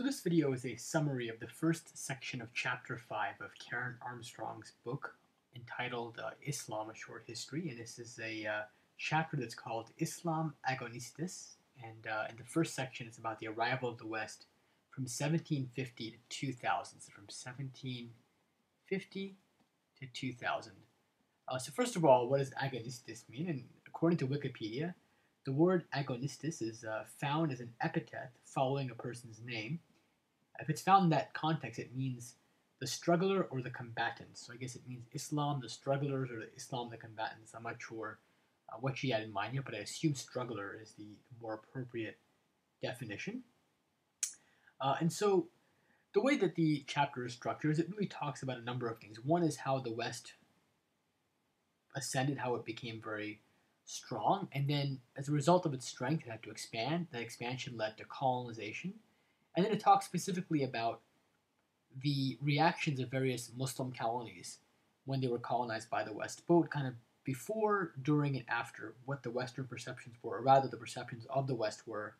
So this video is a summary of the first section of Chapter 5 of Karen Armstrong's book entitled Islam: A Short History, and this is a chapter that's called Islam Agonistes, and in the first section it's about the arrival of the West from 1750 to 2000, so from 1750 to 2000. So first of all, what does agonistes mean? And according to Wikipedia, the word agonistes is found as an epithet following a person's name. If it's found in that context, it means the struggler or the combatant. So I guess it means Islam, the strugglers, or Islam, the combatants. I'm not sure what she had in mind here, but I assume struggler is the more appropriate definition. And so the way that the chapter is structured is it really talks about a number of things. One is how the West ascended, how it became very strong, and then as a result of its strength it had to expand. That expansion led to colonization, and then it talks specifically about the reactions of various Muslim colonies when they were colonized by the West, both kind of before, during, and after, what the Western perceptions were, or rather the perceptions of the West were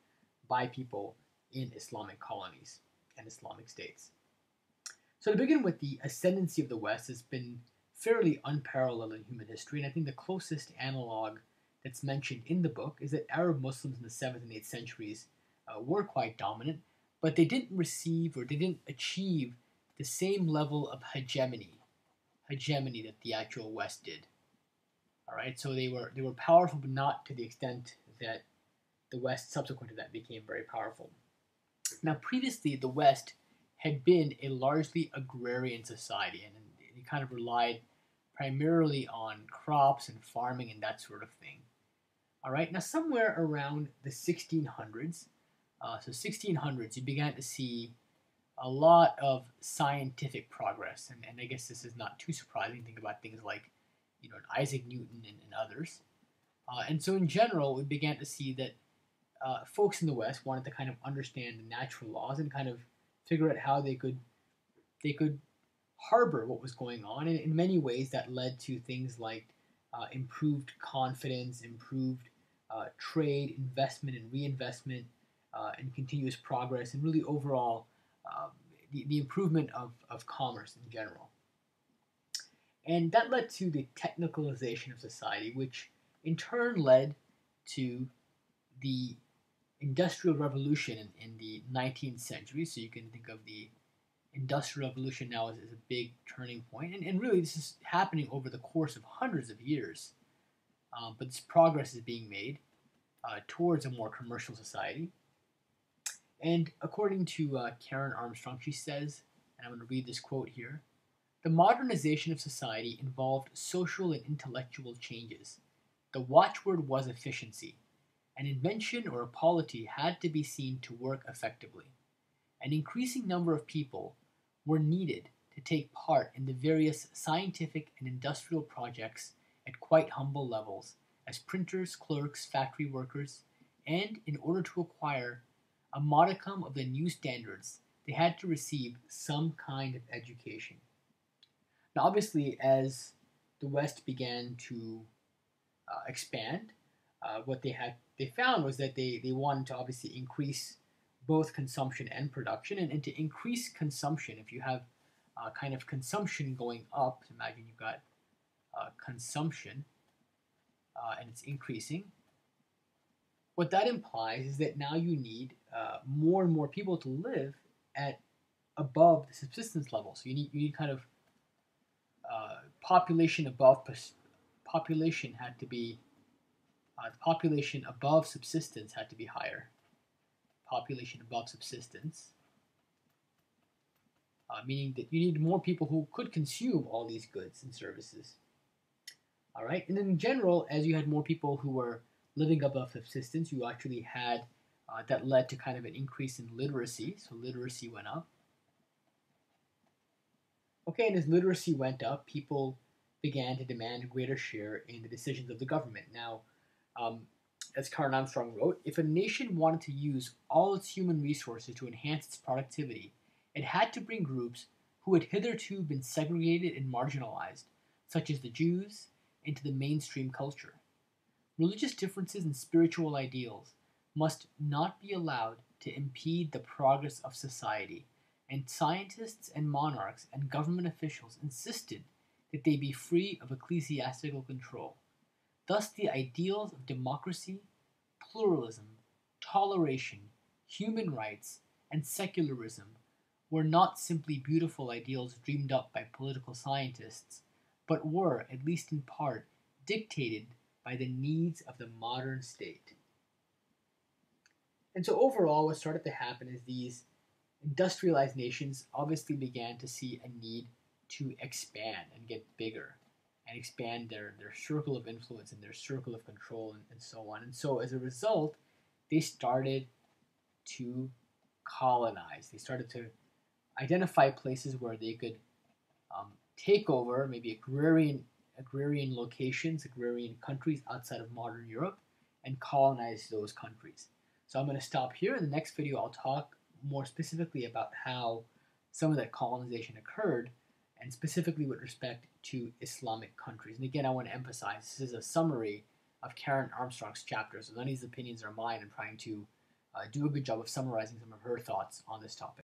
by people in Islamic colonies and Islamic states. So to begin with, the ascendancy of the West has been fairly unparalleled in human history, and I think the closest analog that's mentioned in the book is that Arab Muslims in the 7th and 8th centuries were quite dominant, but they didn't receive or they didn't achieve the same level of hegemony that the actual West did. All right, so they were powerful, but not to the extent that the West subsequent to that became very powerful. Now, previously, the West had been a largely agrarian society, and it kind of relied primarily on crops and farming and that sort of thing. All right, now somewhere around the 1600s, you began to see a lot of scientific progress, and I guess this is not too surprising. Think about things like, you know, Isaac Newton and others. And so in general, we began to see that folks in the West wanted to kind of understand the natural laws and kind of figure out how they could harbor what was going on, and in many ways that led to things like improved confidence, improved trade, investment and reinvestment, and continuous progress, and really overall the improvement of commerce in general. And that led to the technicalization of society, which in turn led to the Industrial Revolution in the 19th century. So you can think of the Industrial Revolution now is a big turning point, and really this is happening over the course of hundreds of years, but this progress is being made towards a more commercial society. And according to Karen Armstrong, she says, and I'm going to read this quote here, "The modernization of society involved social and intellectual changes. The watchword was efficiency. An invention or a polity had to be seen to work effectively. An increasing number of people were needed to take part in the various scientific and industrial projects at quite humble levels, as printers, clerks, factory workers, and in order to acquire a modicum of the new standards, they had to receive some kind of education." Now obviously, as the West began to expand, what they found was that they wanted to obviously increase both consumption and production, and to increase consumption, if you have kind of consumption going up, so imagine you've got consumption and it's increasing, what that implies is that now you need more and more people to live at above the subsistence level. So you need kind of population above population had to be the population above subsistence had to be higher. Population above subsistence, meaning that you need more people who could consume all these goods and services. All right, and in general, as you had more people who were living above subsistence, you actually had that led to kind of an increase in literacy. So literacy went up. Okay, and as literacy went up, people began to demand a greater share in the decisions of the government. Now, as Karen Armstrong wrote, if a nation wanted to use all its human resources to enhance its productivity, it had to bring groups who had hitherto been segregated and marginalized, such as the Jews, into the mainstream culture. Religious differences and spiritual ideals must not be allowed to impede the progress of society, and scientists and monarchs and government officials insisted that they be free of ecclesiastical control. Thus, the ideals of democracy, pluralism, toleration, human rights, and secularism were not simply beautiful ideals dreamed up by political scientists, but were, at least in part, dictated by the needs of the modern state. And so overall, what started to happen is these industrialized nations obviously began to see a need to expand and get bigger and expand their circle of influence and their circle of control and so on. And so as a result, they started to colonize. They started to identify places where they could take over maybe agrarian locations, agrarian countries outside of modern Europe, and colonize those countries. So I'm going to stop here. In the next video, I'll talk more specifically about how some of that colonization occurred, and specifically with respect to Islamic countries. And again, I want to emphasize, this is a summary of Karen Armstrong's chapter, so none of these opinions are mine. I'm trying to do a good job of summarizing some of her thoughts on this topic.